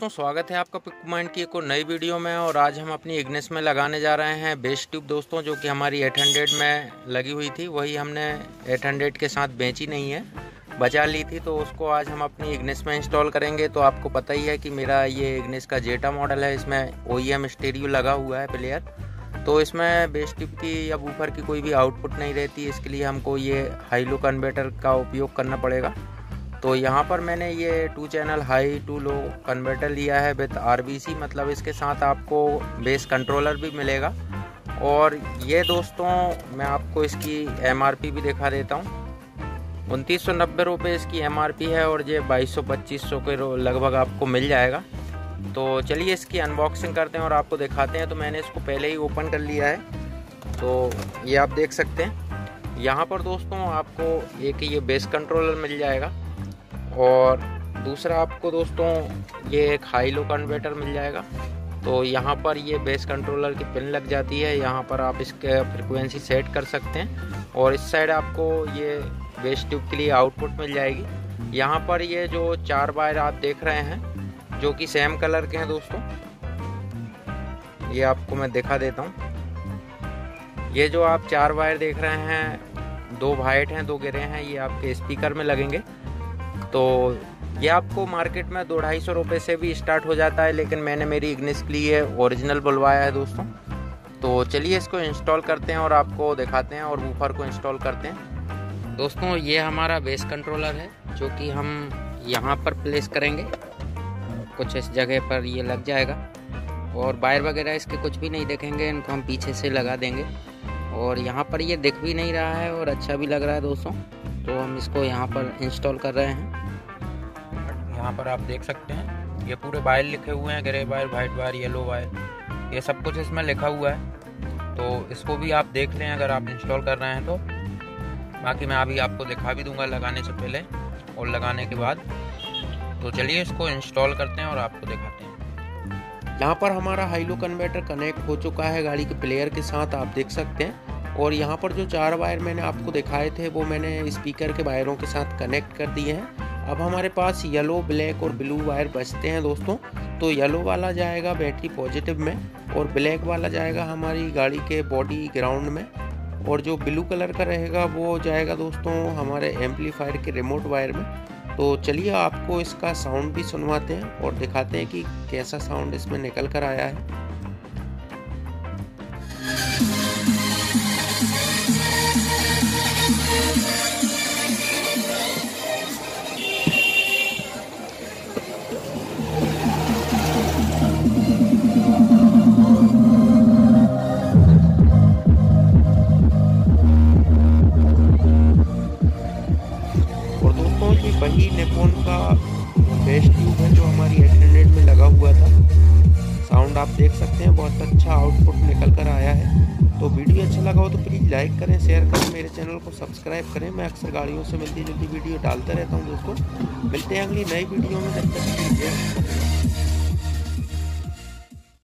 दोस्तों, स्वागत है आपका पिकमाइंड की एक और नई वीडियो में। और आज हम अपनी इग्निस में लगाने जा रहे हैं बेस्ट्यूब दोस्तों, जो कि हमारी 800 में लगी हुई थी। वही हमने 800 के साथ बेची नहीं है, बचा ली थी, तो उसको आज हम अपनी इग्निस में इंस्टॉल करेंगे। तो आपको पता ही है कि मेरा ये इग्निस का जेटा मॉडल है, इसमें OEM स्टीरियो लगा हुआ है प्लेयर। तो इसमें बेस्ट्यूब की या बूफर की कोई भी आउटपुट नहीं रहती, इसके लिए हमको ये हाई लो कन्वर्टर का उपयोग करना पड़ेगा। तो यहाँ पर मैंने ये 2 channel high to low converter लिया है विद RBC, मतलब इसके साथ आपको बेस कंट्रोलर भी मिलेगा। और ये दोस्तों, मैं आपको इसकी MRP भी दिखा देता हूँ। 2990 रुपये इसकी MRP है और ये 2200-2500 के लगभग आपको मिल जाएगा। तो चलिए इसकी अनबॉक्सिंग करते हैं और आपको दिखाते हैं। तो मैंने इसको पहले ही ओपन कर लिया है, तो ये आप देख सकते हैं। यहाँ पर दोस्तों आपको एक ये बेस कंट्रोलर मिल जाएगा और दूसरा आपको दोस्तों ये एक हाई लो कन्वर्टर मिल जाएगा। तो यहाँ पर ये बेस कंट्रोलर की पिन लग जाती है, यहाँ पर आप इसके फ्रिक्वेंसी सेट कर सकते हैं। और इस साइड आपको ये बेस ट्यूब के लिए आउटपुट मिल जाएगी। यहाँ पर ये जो 4 वायर आप देख रहे हैं, जो कि सेम कलर के हैं दोस्तों, ये आपको मैं दिखा देता हूँ। ये जो आप 4 वायर देख रहे हैं, 2 व्हाइट हैं, 2 ग्रे हैं, ये आपके स्पीकर में लगेंगे। तो ये आपको मार्केट में 200-250 रुपये से भी स्टार्ट हो जाता है, लेकिन मैंने मेरी इग्निस के लिए ओरिजिनल बुलवाया है दोस्तों। तो चलिए इसको इंस्टॉल करते हैं और आपको दिखाते हैं और बूफर को इंस्टॉल करते हैं। दोस्तों ये हमारा बेस कंट्रोलर है, जो कि हम यहाँ पर प्लेस करेंगे, कुछ इस जगह पर ये लग जाएगा। और वायर वगैरह इसके कुछ भी नहीं देखेंगे, इनको हम पीछे से लगा देंगे। और यहाँ पर ये दिख भी नहीं रहा है और अच्छा भी लग रहा है दोस्तों, तो हम इसको यहाँ पर इंस्टॉल कर रहे हैं। यहाँ पर आप देख सकते हैं ये पूरे वायर लिखे हुए हैं, grey wire, white wire, yellow wire, ये सब कुछ इसमें लिखा हुआ है। तो इसको भी आप देख लें अगर आप इंस्टॉल कर रहे हैं तो। बाकी मैं अभी आपको दिखा भी दूंगा लगाने से पहले और लगाने के बाद। तो चलिए इसको इंस्टॉल करते हैं और आपको दिखाते हैं। यहाँ पर हमारा हाई लो कन्वर्टर कनेक्ट हो चुका है गाड़ी के प्लेयर के साथ, आप देख सकते हैं। और यहाँ पर जो 4 वायर मैंने आपको दिखाए थे, वो मैंने स्पीकर के वायरों के साथ कनेक्ट कर दिए हैं। अब हमारे पास येलो, ब्लैक और ब्लू वायर बचते हैं दोस्तों। तो येलो वाला जाएगा बैटरी पॉजिटिव में और ब्लैक वाला जाएगा हमारी गाड़ी के बॉडी ग्राउंड में। और जो ब्लू कलर का रहेगा वो जाएगा दोस्तों हमारे एम्पलीफायर के रिमोट वायर में। तो चलिए आपको इसका साउंड भी सुनवाते हैं और दिखाते हैं कि कैसा साउंड इसमें निकल कर आया है। वही निपोन का बेस्ट्यूब है जो हमारी 800 में लगा हुआ था। साउंड आप देख सकते हैं, बहुत अच्छा आउटपुट निकल कर आया है। तो वीडियो अच्छा लगा हो तो प्लीज़ लाइक करें, शेयर करें, मेरे चैनल को सब्सक्राइब करें। मैं अक्सर गाड़ियों से मिलती जुलती वीडियो डालता रहता हूं दोस्तों। मिलते हैं अगली नई वीडियो में, तब तक